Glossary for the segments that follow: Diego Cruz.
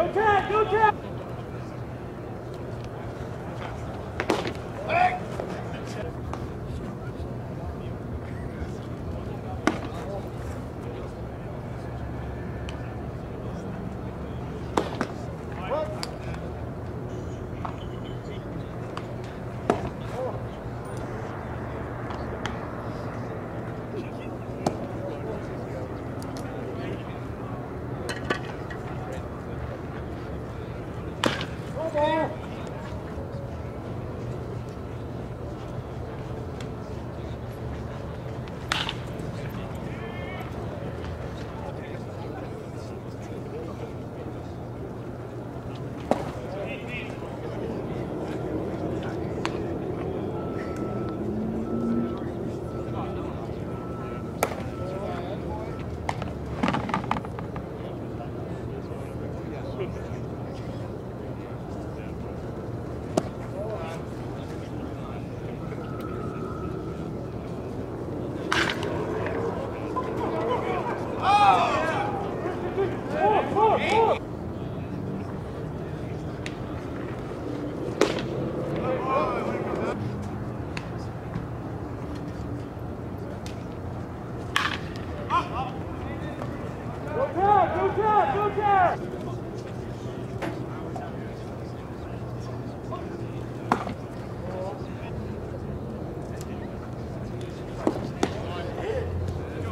Go Chad, go Chad!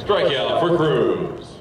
Strikeout for Cruz.